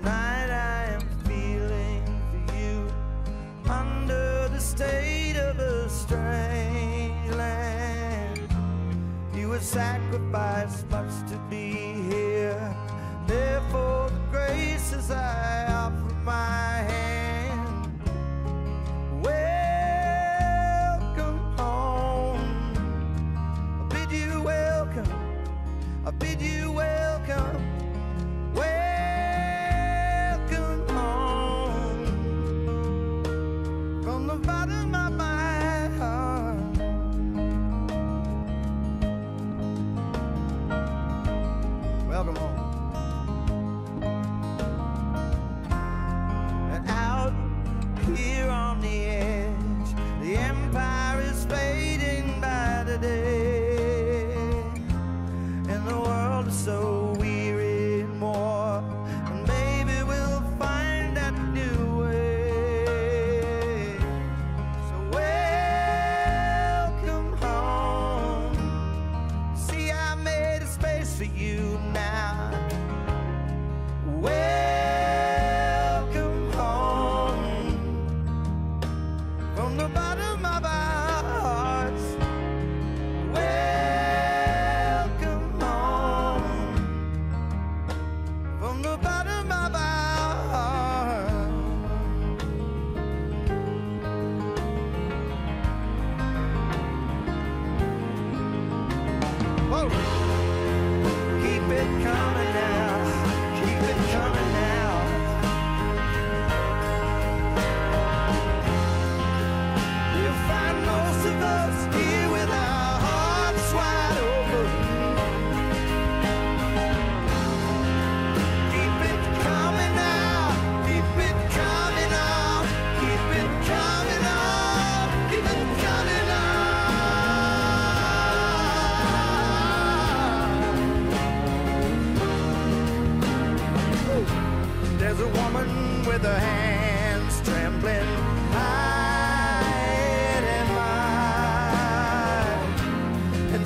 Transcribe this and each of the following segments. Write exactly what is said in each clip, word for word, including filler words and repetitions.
Tonight I am feeling for you, under the state of a strange land. You have sacrificed much to be here, therefore the graces I offer my hand. Welcome home, I bid you welcome, I bid you welcome.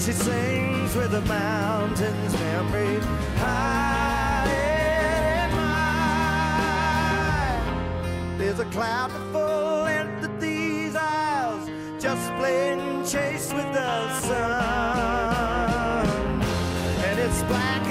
She sings with the mountains, memory high and high. There's a cloud full length of these isles, just playing chase with the sun, and it's black.